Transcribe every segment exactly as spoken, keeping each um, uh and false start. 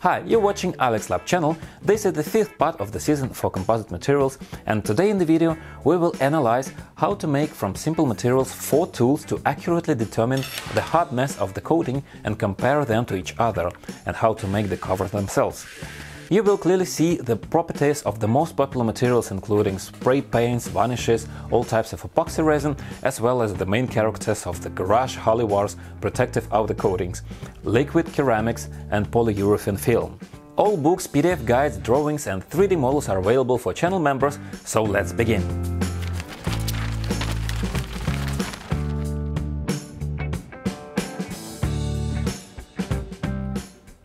Hi, you're watching Alex Lab Channel. This is the fifth part of the season for composite materials, and today in the video we will analyze how to make from simple materials four tools to accurately determine the hardness of the coating and compare them to each other, and how to make the covers themselves. You will clearly see the properties of the most popular materials, including spray paints, varnishes, all types of epoxy resin, as well as the main characters of the Garage Hollywars protective outer coatings, liquid ceramics and polyurethane film. All books, P D F guides, drawings and three D models are available for channel members, so let's begin!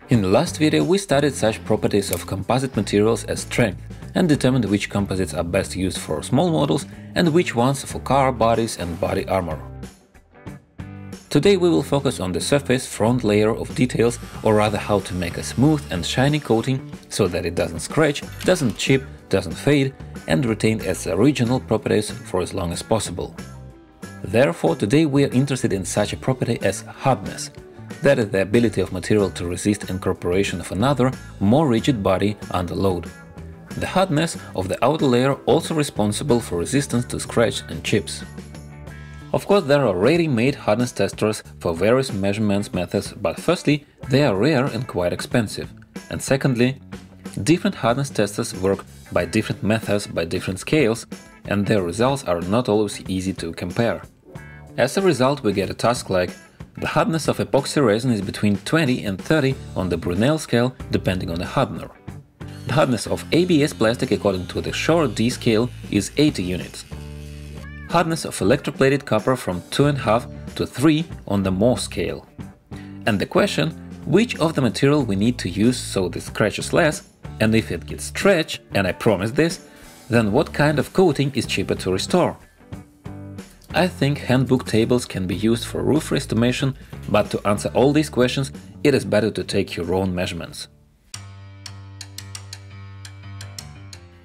In the last video we studied such properties of composite materials as strength and determined which composites are best used for small models and which ones for car bodies and body armor. Today we will focus on the surface front layer of details, or rather how to make a smooth and shiny coating so that it doesn't scratch, doesn't chip, doesn't fade and retains its original properties for as long as possible. Therefore today we are interested in such a property as hardness. That is the ability of material to resist incorporation of another, more rigid body under load. The hardness of the outer layer also responsible for resistance to scratch and chips. Of course, there are ready-made hardness testers for various measurements methods, but firstly, they are rare and quite expensive. And secondly, different hardness testers work by different methods, by different scales, and their results are not always easy to compare. As a result, we get a task like: the hardness of epoxy resin is between twenty and thirty on the Brinell scale, depending on the hardener. The hardness of A B S plastic according to the Shore D scale is eighty units. Hardness of electroplated copper from two point five to three on the Mohs scale. And the question, which of the material we need to use so the scratch is less, and if it gets stretched, and I promise this, then what kind of coating is cheaper to restore? I think handbook tables can be used for roof estimation, but to answer all these questions, it is better to take your own measurements.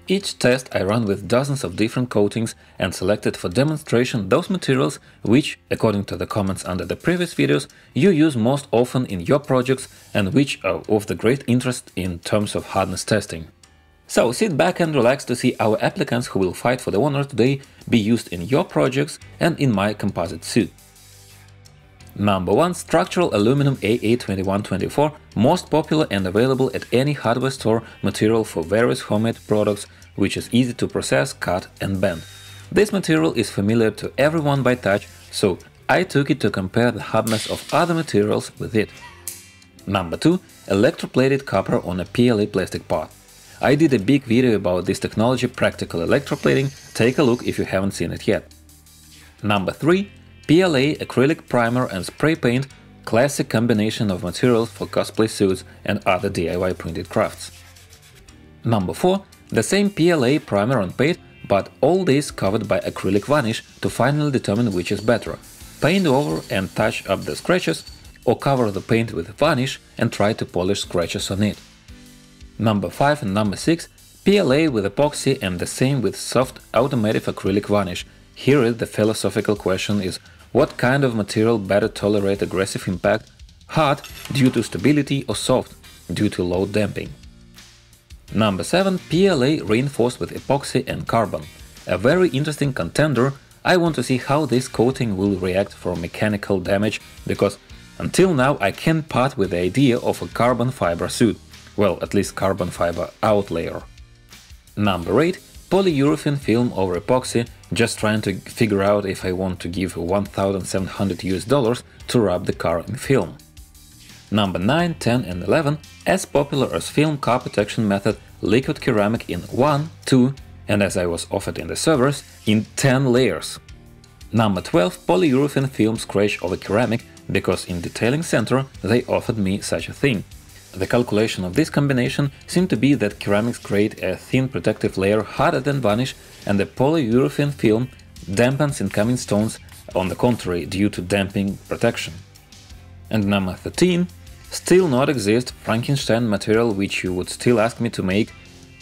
Each test I run with dozens of different coatings and selected for demonstration those materials which, according to the comments under the previous videos, you use most often in your projects and which are of the great interest in terms of hardness testing. So sit back and relax to see our applicants who will fight for the honor today be used in your projects and in my composite suit. Number one. Structural aluminum A A twenty-one twenty-four, most popular and available at any hardware store material for various homemade products, which is easy to process, cut and bend. This material is familiar to everyone by touch, so I took it to compare the hardness of other materials with it. Number two. Electroplated copper on a P L A plastic part. I did a big video about this technology, Practical Electroplating, take a look if you haven't seen it yet. Number three. P L A, acrylic primer and spray paint, classic combination of materials for cosplay suits and other D I Y printed crafts. Number four. The same P L A, primer and paint, but all this covered by acrylic varnish to finally determine which is better. Paint over and touch up the scratches, or cover the paint with varnish and try to polish scratches on it. Number five and number six, P L A with epoxy and the same with soft automotive acrylic varnish. Here the philosophical question is, what kind of material better tolerate aggressive impact, hard due to stability or soft due to load damping? Number seven, P L A reinforced with epoxy and carbon. A very interesting contender. I want to see how this coating will react for mechanical damage, because until now I can't part with the idea of a carbon fiber suit. Well, at least carbon fiber outlayer. Number eight. Polyurethane film over epoxy, just trying to figure out if I want to give one thousand seven hundred US dollars to wrap the car in film. Number nine, ten and eleven. As popular as film car protection method, liquid ceramic in one, two and, as I was offered in the servers, in ten layers. Number twelve. Polyurethane film scratch over ceramic, because in detailing center they offered me such a thing. The calculation of this combination seemed to be that ceramics create a thin protective layer harder than varnish, and the polyurethane film dampens incoming stones, on the contrary, due to damping protection. And number thirteen. Still not exist Frankenstein material which you would still ask me to make.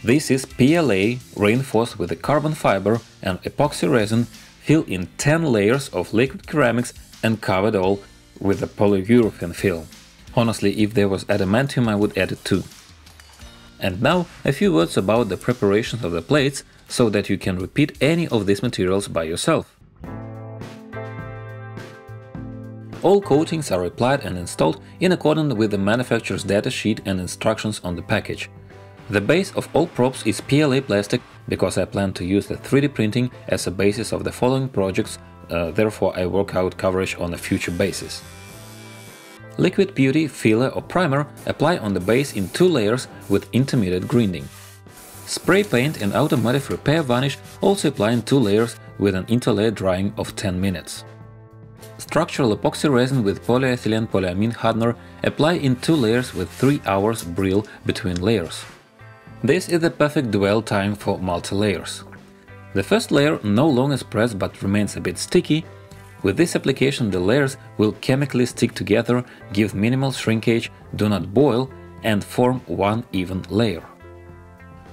This is P L A reinforced with a carbon fiber and epoxy resin, filled in ten layers of liquid ceramics and covered all with a polyurethane film. Honestly, if there was adamantium, I would add it too. And now a few words about the preparations of the plates, so that you can repeat any of these materials by yourself. All coatings are applied and installed in accordance with the manufacturer's data sheet and instructions on the package. The base of all props is P L A plastic, because I plan to use the three D printing as a basis of the following projects, uh, therefore I work out coverage on a future basis. Liquid Beauty, filler or primer apply on the base in two layers with intermediate grinding. Spray paint and automotive repair varnish also apply in two layers with an interlayer drying of ten minutes. Structural epoxy resin with polyethylene polyamine hardener apply in two layers with three hours bril between layers. This is the perfect dwell time for multi-layers. The first layer no longer spreads but remains a bit sticky. With this application the layers will chemically stick together, give minimal shrinkage, do not boil, and form one even layer.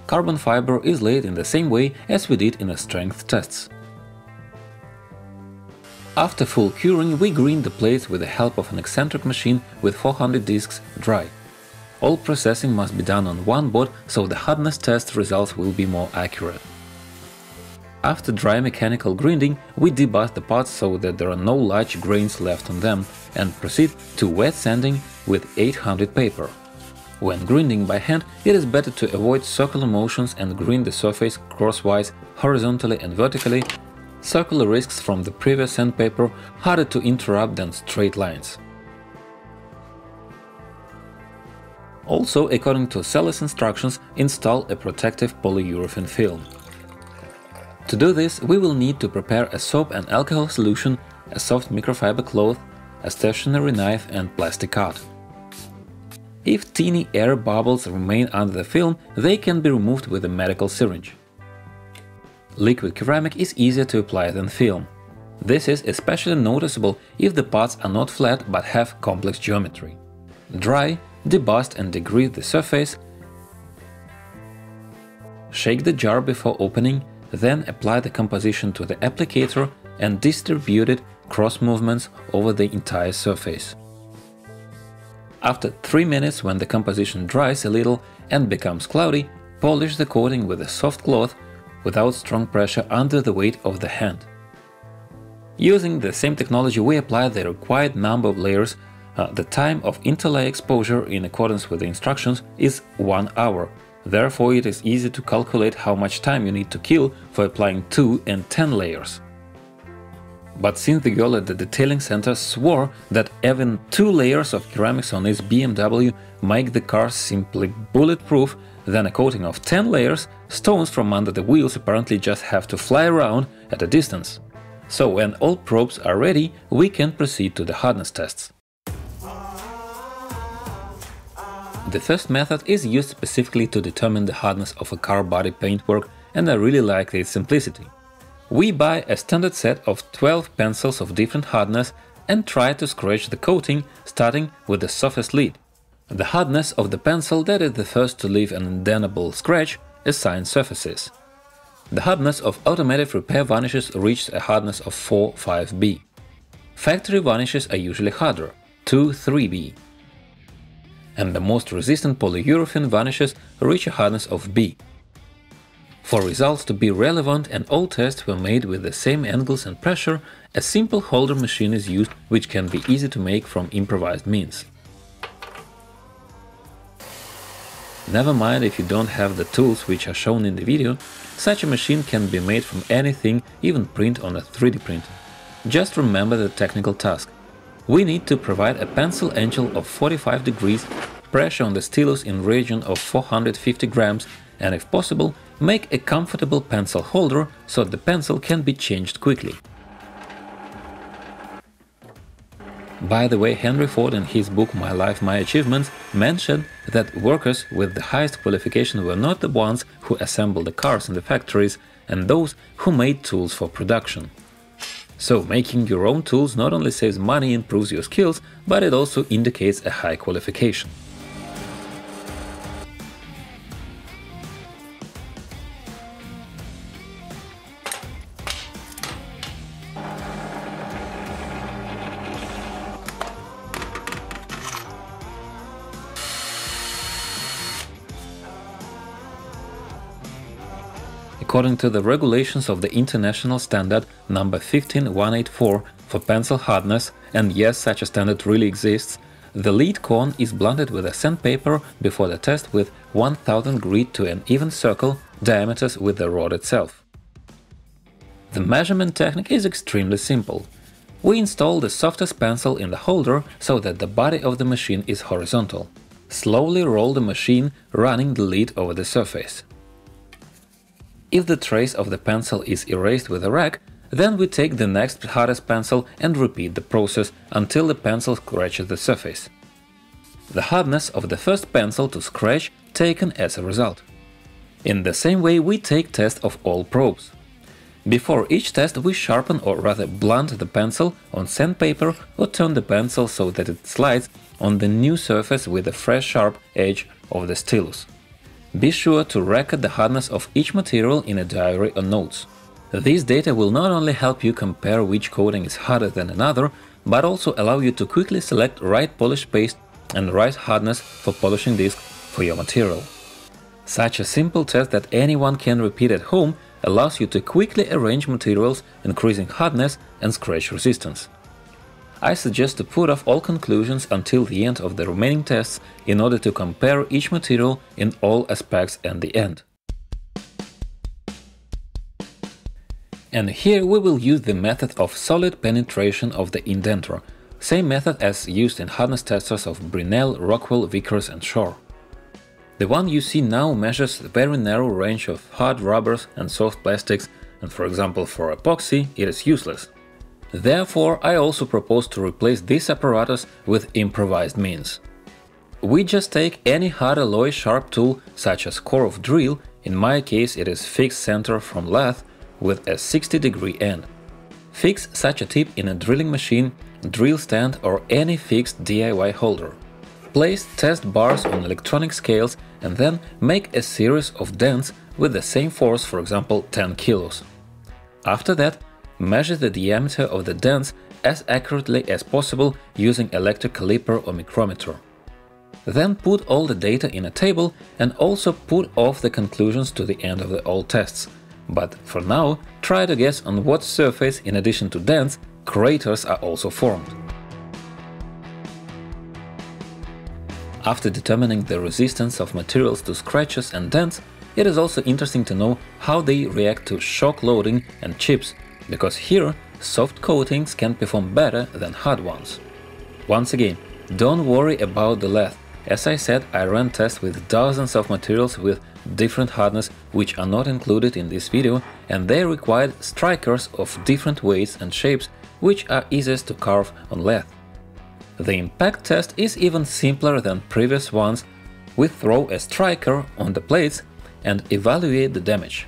Carbon fiber is laid in the same way as we did in the strength tests. After full curing we green the plates with the help of an eccentric machine with four hundred discs dry. All processing must be done on one board, so the hardness test results will be more accurate. After dry mechanical grinding, we debust the parts so that there are no large grains left on them, and proceed to wet sanding with eight hundred paper. When grinding by hand, it is better to avoid circular motions and grind the surface crosswise, horizontally and vertically. Circular risks from the previous sandpaper harder to interrupt than straight lines. Also, according to seller's instructions, install a protective polyurethane film. To do this, we will need to prepare a soap and alcohol solution, a soft microfiber cloth, a stationary knife and plastic card. If teeny air bubbles remain under the film, they can be removed with a medical syringe. Liquid ceramic is easier to apply than film. This is especially noticeable if the parts are not flat but have complex geometry. Dry, debust and degrease the surface. Shake the jar before opening. Then apply the composition to the applicator and distribute it cross movements over the entire surface. After three minutes, when the composition dries a little and becomes cloudy, polish the coating with a soft cloth without strong pressure under the weight of the hand. Using the same technology we apply the required number of layers. Uh, the time of interlayer exposure in accordance with the instructions is one hour. Therefore, it is easy to calculate how much time you need to kill for applying two and ten layers. But since the girl at the detailing center swore that even two layers of ceramics on its B M W make the car simply bulletproof, then a coating of ten layers, stones from under the wheels apparently just have to fly around at a distance. So when all probes are ready, we can proceed to the hardness tests. The first method is used specifically to determine the hardness of a car body paintwork, and I really like its simplicity. We buy a standard set of twelve pencils of different hardness and try to scratch the coating, starting with the softest lead. The hardness of the pencil that is the first to leave an indelible scratch assigns surfaces. The hardness of automotive repair varnishes reaches a hardness of four five B. Factory varnishes are usually harder, two three B. And the most resistant polyurethane varnishes reach a hardness of B. For results to be relevant and all tests were made with the same angles and pressure, a simple holder machine is used, which can be easy to make from improvised means. Never mind if you don't have the tools which are shown in the video, such a machine can be made from anything, even print on a three D printer. Just remember the technical task. We need to provide a pencil angle of forty-five degrees, pressure on the stylus in region of four hundred fifty grams, and if possible, make a comfortable pencil holder so the pencil can be changed quickly. By the way, Henry Ford in his book My Life, My Achievements mentioned that workers with the highest qualification were not the ones who assembled the cars in the factories, and those who made tools for production. So, making your own tools not only saves money and improves your skills, but it also indicates a high qualification. according to the regulations of the international standard number fifteen one eighty-four for pencil hardness, and yes, such a standard really exists, the lead cone is blunted with a sandpaper before the test with one thousand grit to an even circle, diameters with the rod itself. The measurement technique is extremely simple. We install the softest pencil in the holder so that the body of the machine is horizontal. Slowly roll the machine, running the lead over the surface. If the trace of the pencil is erased with a rag, then we take the next hardest pencil and repeat the process until the pencil scratches the surface. The hardness of the first pencil to scratch taken as a result. In the same way we take test of all probes. Before each test we sharpen or rather blunt the pencil on sandpaper or turn the pencil so that it slides on the new surface with the fresh sharp edge of the stylus. Be sure to record the hardness of each material in a diary or notes. These data will not only help you compare which coating is harder than another, but also allow you to quickly select right polish paste and right hardness for polishing disc for your material. Such a simple test that anyone can repeat at home allows you to quickly arrange materials, increasing hardness and scratch resistance. I suggest to put off all conclusions until the end of the remaining tests in order to compare each material in all aspects at the end. And here we will use the method of solid penetration of the indenter, same method as used in hardness testers of Brinell, Rockwell, Vickers and Shore. The one you see now measures a very narrow range of hard rubbers and soft plastics, and for example for epoxy it is useless. Therefore, I also propose to replace this apparatus with improvised means. We just take any hard alloy sharp tool such as core of drill, in my case it is fixed center from lathe with a sixty degree end. Fix such a tip in a drilling machine, drill stand or any fixed D I Y holder. Place test bars on electronic scales and then make a series of dents with the same force, for example ten kilos. After that, measure the diameter of the dents as accurately as possible using electric caliper or micrometer. Then put all the data in a table and also put off the conclusions to the end of the all tests. But for now, try to guess on what surface, in addition to dents, craters are also formed. After determining the resistance of materials to scratches and dents, it is also interesting to know how they react to shock loading and chips, because here soft coatings can perform better than hard ones. Once again, don't worry about the lathe. As I said, I ran tests with dozens of materials with different hardness, which are not included in this video, and they required strikers of different weights and shapes, which are easiest to carve on lathe. The impact test is even simpler than previous ones. We throw a striker on the plates and evaluate the damage.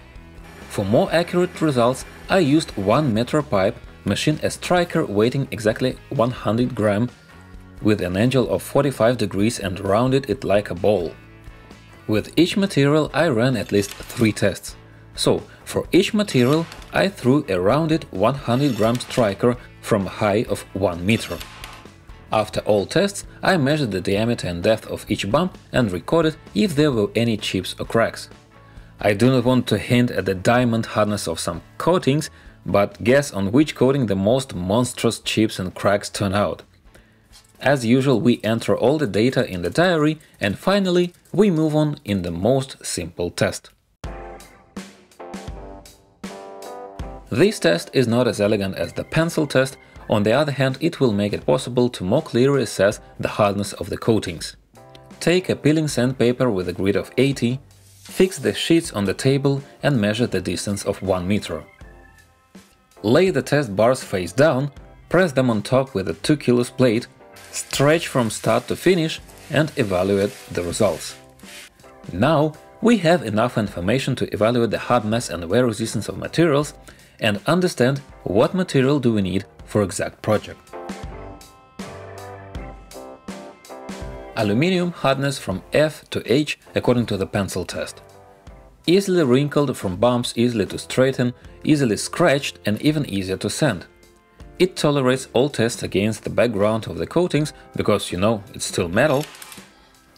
For more accurate results, I used one meter pipe, machined a striker weighting exactly one hundred grams with an angle of forty-five degrees and rounded it like a ball. With each material I ran at least three tests. So, for each material I threw a rounded one hundred gram striker from a height of one meter. After all tests, I measured the diameter and depth of each bump and recorded if there were any chips or cracks. I do not want to hint at the diamond hardness of some coatings, but guess on which coating the most monstrous chips and cracks turn out. As usual, we enter all the data in the diary and finally we move on in the most simple test. This test is not as elegant as the pencil test. On the other hand, it will make it possible to more clearly assess the hardness of the coatings. Take a peeling sandpaper with a grit of eighty, fix the sheets on the table and measure the distance of one meter. Lay the test bars face down, press them on top with a two kilos plate, stretch from start to finish and evaluate the results. Now we have enough information to evaluate the hardness and wear resistance of materials and understand what material do we need for exact project. Aluminium hardness from F to H according to the pencil test. Easily wrinkled from bumps, easily to straighten, easily scratched and even easier to sand. It tolerates all tests against the background of the coatings because, you know, it's still metal.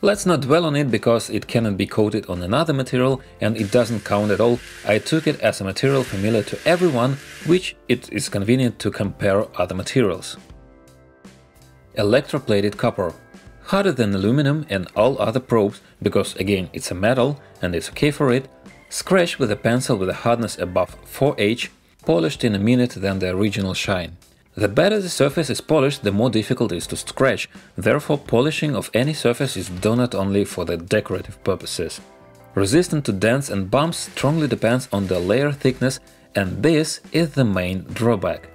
Let's not dwell on it because it cannot be coated on another material and it doesn't count at all. I took it as a material familiar to everyone, which it is convenient to compare other materials. Electroplated copper. Harder than aluminum and all other probes, because again it's a metal and it's okay for it. Scratched with a pencil with a hardness above four H, polished in a minute than the original shine. The better the surface is polished, the more difficult it is to scratch, therefore polishing of any surface is done not only for the decorative purposes. Resistance to dents and bumps strongly depends on the layer thickness, and this is the main drawback.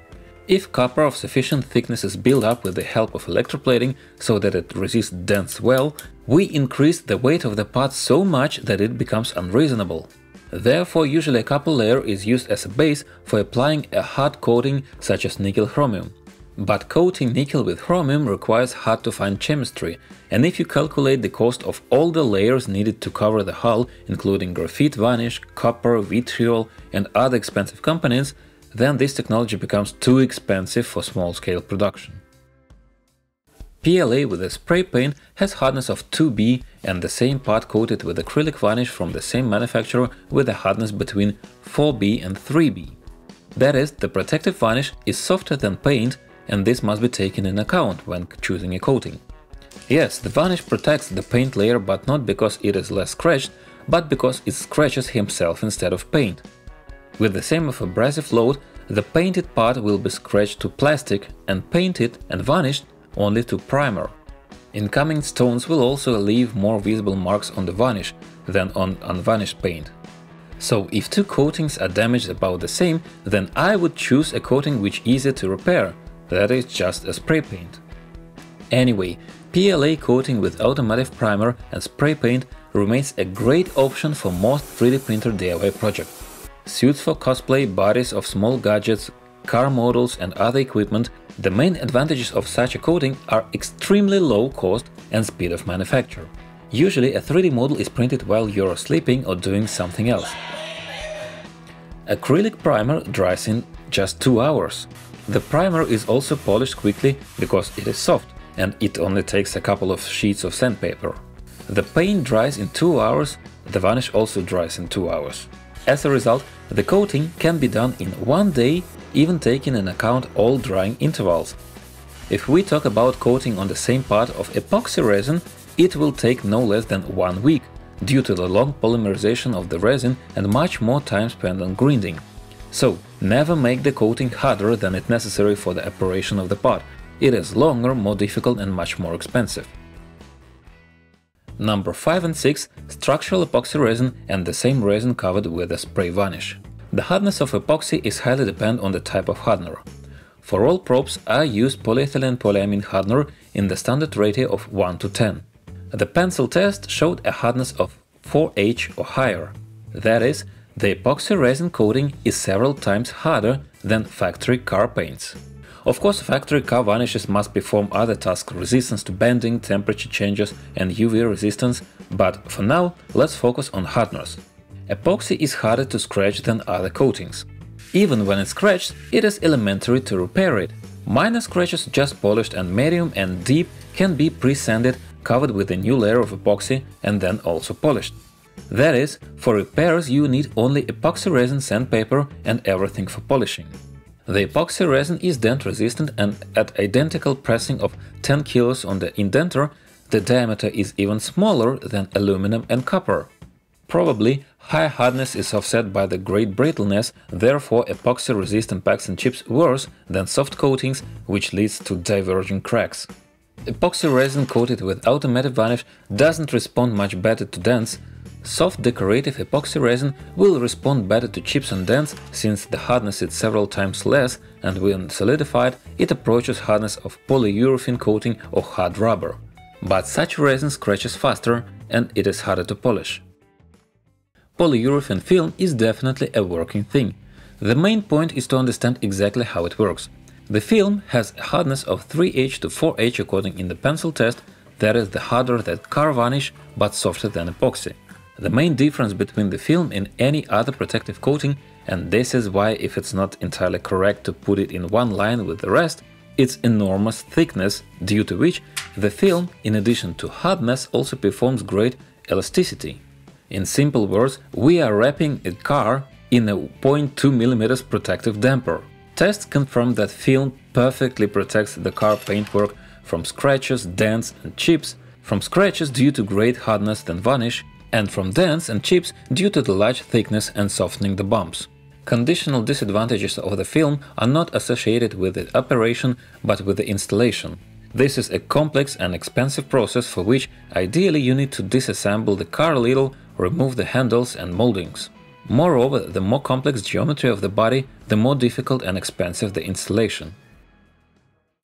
If copper of sufficient thickness is built up with the help of electroplating so that it resists dents well, we increase the weight of the part so much that it becomes unreasonable. Therefore, usually a copper layer is used as a base for applying a hard coating such as nickel chromium. But coating nickel with chromium requires hard-to-find chemistry, and if you calculate the cost of all the layers needed to cover the hull, including graphite varnish, copper, vitriol and other expensive components, then this technology becomes too expensive for small-scale production. P L A with a spray paint has hardness of two B and the same part coated with acrylic varnish from the same manufacturer with a hardness between four B and three B. That is, the protective varnish is softer than paint, and this must be taken in account when choosing a coating. Yes, the varnish protects the paint layer, but not because it is less scratched, but because it scratches himself instead of paint. With the same abrasive load, the painted part will be scratched to plastic and painted and varnished only to primer. Incoming stones will also leave more visible marks on the varnish than on unvarnished paint. So if two coatings are damaged about the same, then I would choose a coating which is easier to repair, that is just a spray paint. Anyway, P L A coating with automotive primer and spray paint remains a great option for most three D printer D I Y projects. Suits for cosplay, bodies of small gadgets, car models and other equipment, the main advantages of such a coating are extremely low cost and speed of manufacture. Usually a three D model is printed while you're sleeping or doing something else. Acrylic primer dries in just two hours. The primer is also polished quickly because it is soft and it only takes a couple of sheets of sandpaper. The paint dries in two hours, the varnish also dries in two hours. As a result, the coating can be done in one day, even taking in account all drying intervals. If we talk about coating on the same part of epoxy resin, it will take no less than one week, due to the long polymerization of the resin and much more time spent on grinding. So, never make the coating harder than is necessary for the operation of the part. It is longer, more difficult and much more expensive. Number five and six – structural epoxy resin and the same resin covered with a spray varnish. The hardness of epoxy is highly dependent on the type of hardener. For all probes, I use polyethylene polyamine hardener in the standard ratio of one to ten. The pencil test showed a hardness of four H or higher. That is, the epoxy resin coating is several times harder than factory car paints. Of course, factory car varnishes must perform other tasks, resistance to bending, temperature changes and U V resistance, but for now, let's focus on hardeners. Epoxy is harder to scratch than other coatings. Even when it's scratched, it is elementary to repair it. Minor scratches, just polished and medium and deep, can be pre-sanded, covered with a new layer of epoxy and then also polished. That is, for repairs you need only epoxy resin, sandpaper and everything for polishing. The epoxy resin is dent resistant, and at identical pressing of ten kilos on the indenter, the diameter is even smaller than aluminum and copper. Probably, high hardness is offset by the great brittleness, therefore epoxy resistant packs and chips worse than soft coatings, which leads to diverging cracks. Epoxy resin coated with automatic varnish doesn't respond much better to dents. Soft decorative epoxy resin will respond better to chips and dents, since the hardness is several times less and when solidified, it approaches hardness of polyurethane coating or hard rubber. But such resin scratches faster and it is harder to polish. Polyurethane film is definitely a working thing. The main point is to understand exactly how it works. The film has a hardness of three H to four H according in the pencil test, that is the harder than car varnish but softer than epoxy. The main difference between the film and any other protective coating, and this is why if it's not entirely correct to put it in one line with the rest, its enormous thickness, due to which the film, in addition to hardness, also performs great elasticity. In simple words, we are wrapping a car in a zero point two millimeter protective damper. Tests confirm that film perfectly protects the car paintwork from scratches, dents and chips, from scratches due to great hardness and varnish, and from dents and chips due to the large thickness and softening the bumps. Conditional disadvantages of the film are not associated with the operation, but with the installation. This is a complex and expensive process for which ideally you need to disassemble the car a little, remove the handles and moldings. Moreover, the more complex geometry of the body, the more difficult and expensive the installation.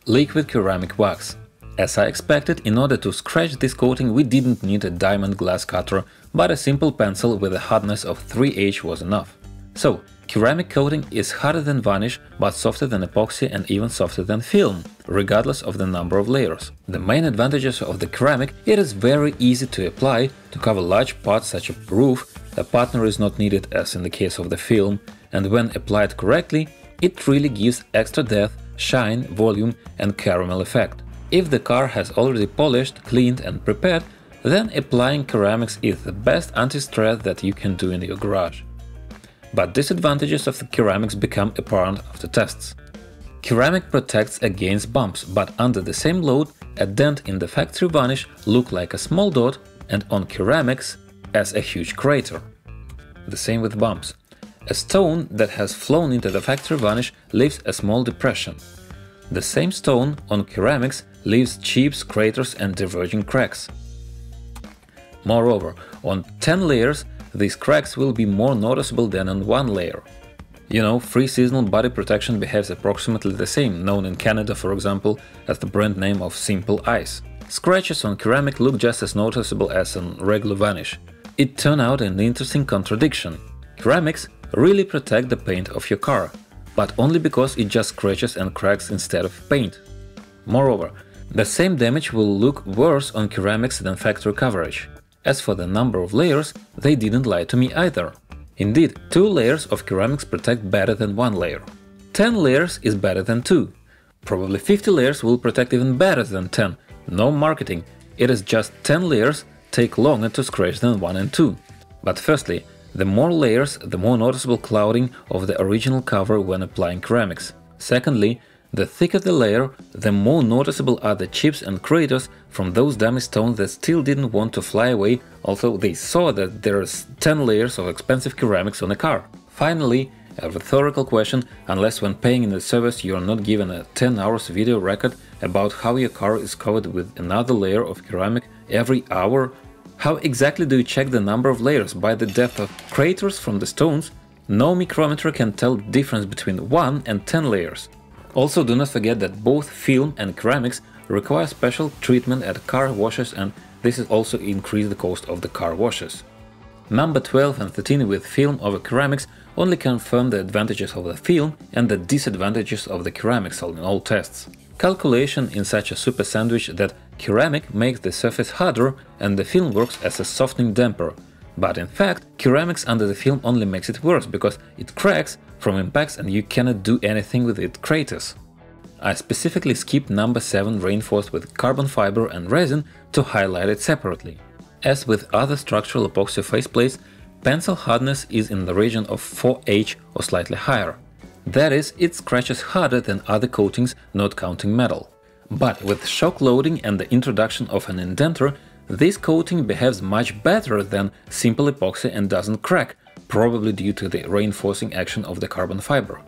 Liquid ceramic wax. As I expected, in order to scratch this coating we didn't need a diamond glass cutter, but a simple pencil with a hardness of three H was enough. So, ceramic coating is harder than varnish, but softer than epoxy and even softer than film, regardless of the number of layers. The main advantages of the ceramic: it is very easy to apply to cover large parts such as roof, a partner is not needed as in the case of the film, and when applied correctly, it really gives extra depth, shine, volume and caramel effect. If the car has already polished, cleaned and prepared, then applying ceramics is the best anti-stress that you can do in your garage. But disadvantages of the ceramics become apparent after tests. Ceramic protects against bumps, but under the same load, a dent in the factory varnish looks like a small dot, and on ceramics, as a huge crater. The same with bumps. A stone that has flown into the factory varnish leaves a small depression. The same stone on ceramics leaves chips, craters and diverging cracks. Moreover, on ten layers, these cracks will be more noticeable than on one layer. You know, free seasonal body protection behaves approximately the same, known in Canada, for example, as the brand name of Simple Ice. Scratches on ceramic look just as noticeable as on regular varnish. It turned out an interesting contradiction. Ceramics really protect the paint of your car, but only because it just scratches and cracks instead of paint. Moreover, the same damage will look worse on ceramics than factory coverage. As for the number of layers, they didn't lie to me either. Indeed, two layers of ceramics protect better than one layer. ten layers is better than two. Probably fifty layers will protect even better than ten. No marketing, it is just ten layers take longer to scratch than one and two. But firstly, the more layers, the more noticeable clouding of the original cover when applying ceramics. Secondly, the thicker the layer, the more noticeable are the chips and craters from those damaged stones that still didn't want to fly away, although they saw that there's ten layers of expensive ceramics on a car. Finally, a rhetorical question, unless when paying in the service you are not given a ten hours video record about how your car is covered with another layer of ceramic every hour. How exactly do you check the number of layers? By the depth of craters from the stones? No micrometer can tell the difference between one and ten layers. Also, do not forget that both film and ceramics require special treatment at car washes, and this is also increased the cost of the car washes. Number twelve and thirteen with film over ceramics only confirm the advantages of the film and the disadvantages of the ceramics in all tests. Calculation in such a super sandwich that ceramic makes the surface harder and the film works as a softening damper. But in fact, ceramics under the film only makes it worse, because it cracks from impacts and you cannot do anything with it craters. I specifically skipped number seven, reinforced with carbon fiber and resin, to highlight it separately. As with other structural epoxy faceplates, pencil hardness is in the region of four H or slightly higher. That is, it scratches harder than other coatings, not counting metal. But with shock loading and the introduction of an indenter, this coating behaves much better than simple epoxy and doesn't crack, probably due to the reinforcing action of the carbon fiber.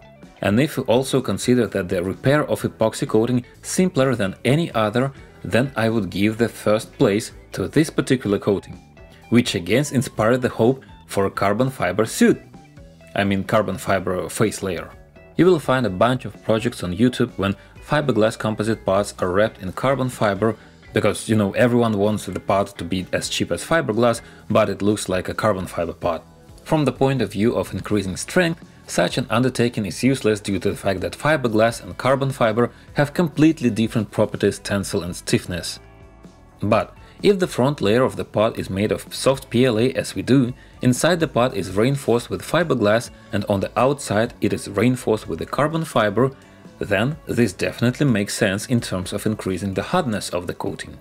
And if you also consider that the repair of epoxy coating simpler than any other, then I would give the first place to this particular coating, which again inspired the hope for a carbon fiber suit. I mean carbon fiber face layer. You will find a bunch of projects on YouTube when fiberglass composite parts are wrapped in carbon fiber, because, you know, everyone wants the part to be as cheap as fiberglass, but it looks like a carbon fiber part. From the point of view of increasing strength, such an undertaking is useless due to the fact that fiberglass and carbon fiber have completely different properties, tensile and stiffness. But if the front layer of the part is made of soft P L A as we do, inside the part is reinforced with fiberglass and on the outside it is reinforced with the carbon fiber, then this definitely makes sense in terms of increasing the hardness of the coating.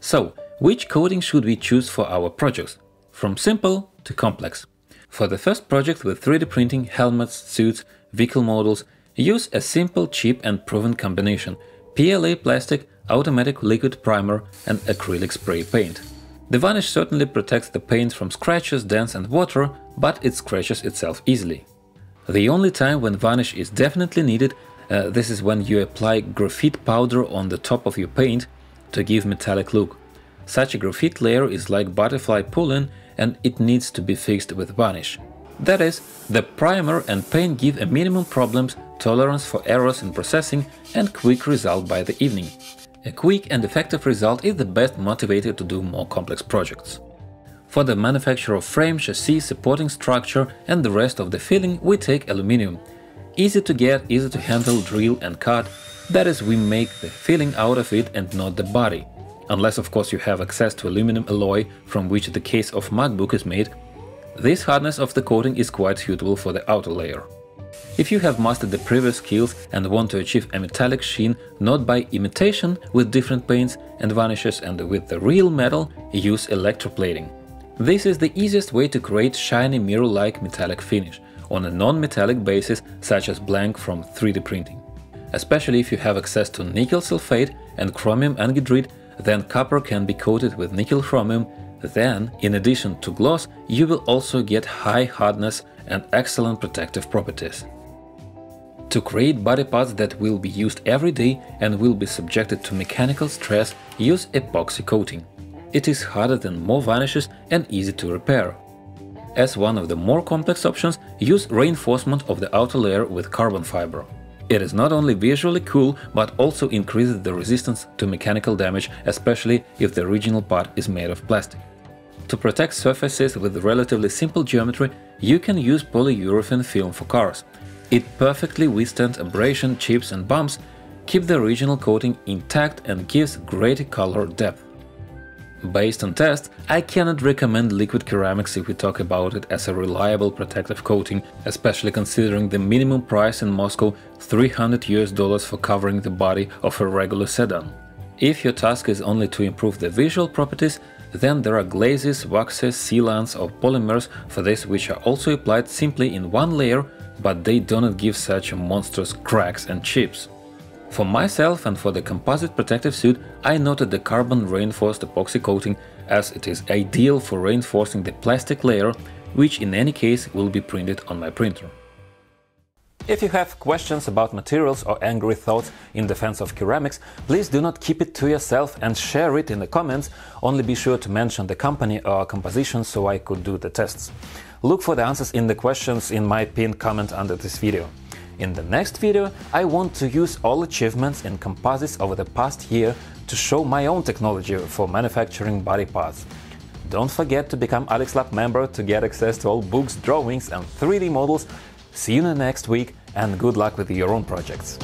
So, which coating should we choose for our projects? From simple to complex. For the first project with three D printing, helmets, suits, vehicle models, use a simple, cheap and proven combination – P L A plastic, automatic liquid primer and acrylic spray paint. The varnish certainly protects the paint from scratches, dents and water, but it scratches itself easily. The only time when varnish is definitely needed, uh, this is when you apply graphite powder on the top of your paint to give metallic look. Such a graphite layer is like butterfly pollen and it needs to be fixed with varnish. That is, the primer and paint give a minimum problems, tolerance for errors in processing and quick result by the evening. A quick and effective result is the best motivator to do more complex projects. For the manufacture of frame, chassis, supporting structure and the rest of the filling, we take aluminum. Easy to get, easy to handle, drill and cut, that is, we make the filling out of it and not the body. Unless, of course, you have access to aluminum alloy, from which the case of MacBook is made. This hardness of the coating is quite suitable for the outer layer. If you have mastered the previous skills and want to achieve a metallic sheen not by imitation with different paints and varnishes and with the real metal, use electroplating. This is the easiest way to create shiny mirror-like metallic finish on a non-metallic basis such as blank from three D printing. Especially if you have access to nickel sulfate and chromium anhydride, then copper can be coated with nickel chromium. Then, in addition to gloss, you will also get high hardness and excellent protective properties. To create body parts that will be used every day and will be subjected to mechanical stress, use epoxy coating. It is harder than more varnishes and easy to repair. As one of the more complex options, use reinforcement of the outer layer with carbon fiber. It is not only visually cool, but also increases the resistance to mechanical damage, especially if the original part is made of plastic. To protect surfaces with relatively simple geometry, you can use polyurethane film for cars. It perfectly withstands abrasion, chips and bumps, keeps the original coating intact and gives greater color depth. Based on tests, I cannot recommend liquid ceramics if we talk about it as a reliable protective coating, especially considering the minimum price in Moscow three hundred U S dollars for covering the body of a regular sedan. If your task is only to improve the visual properties, then there are glazes, waxes, sealants or polymers for this, which are also applied simply in one layer, but they do not give such monstrous cracks and chips. For myself and for the composite protective suit, I noted the carbon reinforced epoxy coating, as it is ideal for reinforcing the plastic layer, which in any case will be printed on my printer. If you have questions about materials or angry thoughts in defense of ceramics, please do not keep it to yourself and share it in the comments, only be sure to mention the company or composition so I could do the tests. Look for the answers in the questions in my pinned comment under this video. In the next video, I want to use all achievements in composites over the past year to show my own technology for manufacturing body parts. Don't forget to become Alex Lab member to get access to all books, drawings and three D models. See you in the next week and good luck with your own projects!